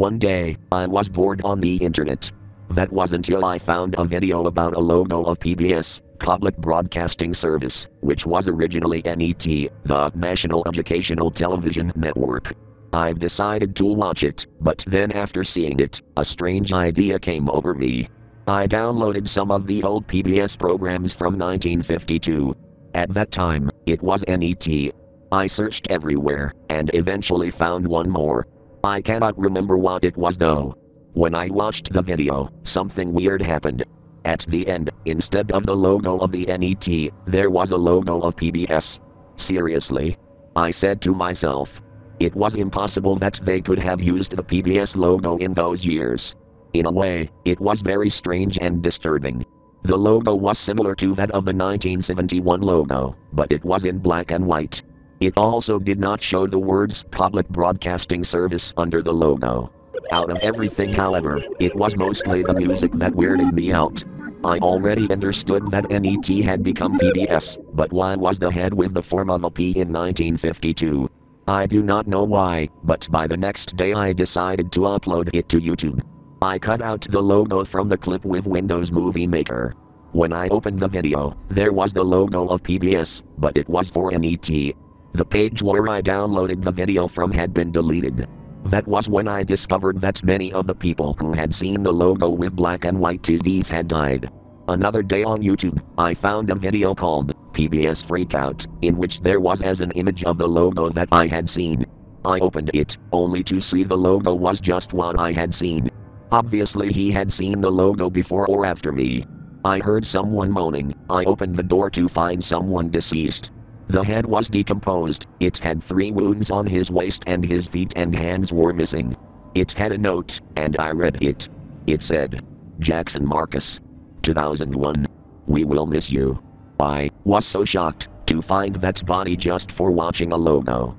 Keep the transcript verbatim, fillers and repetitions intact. One day, I was bored on the internet. That was until I found a video about a logo of P B S, Public Broadcasting Service, which was originally N E T, the National Educational Television Network. I've decided to watch it, but then after seeing it, a strange idea came over me. I downloaded some of the old P B S programs from nineteen fifty-two. At that time, it was N E T. I searched everywhere, and eventually found one more. I cannot remember what it was though. When I watched the video, something weird happened. At the end, instead of the logo of the N E T, there was a logo of P B S. Seriously? I said to myself. It was impossible that they could have used the P B S logo in those years. In a way, it was very strange and disturbing. The logo was similar to that of the nineteen seventy-one logo, but it was in black and white. It also did not show the words Public Broadcasting Service under the logo. Out of everything, however, it was mostly the music that weirded me out. I already understood that N E T had become P B S, but why was the head with the form of a P in nineteen fifty-two? I do not know why, but by the next day I decided to upload it to YouTube. I cut out the logo from the clip with Windows Movie Maker. When I opened the video, there was the logo of P B S, but it was for N E T. The page where I downloaded the video from had been deleted. That was when I discovered that many of the people who had seen the logo with black and white T Vs had died. Another day on YouTube, I found a video called P B S Freakout, in which there was as an image of the logo that I had seen. I opened it, only to see the logo was just what I had seen. Obviously he had seen the logo before or after me. I heard someone moaning. I opened the door to find someone deceased. The head was decomposed, it had three wounds on his waist and his feet and hands were missing. It had a note, and I read it. It said, Jackson Marcus, two thousand one. We will miss you. I was so shocked to find that body just for watching a logo.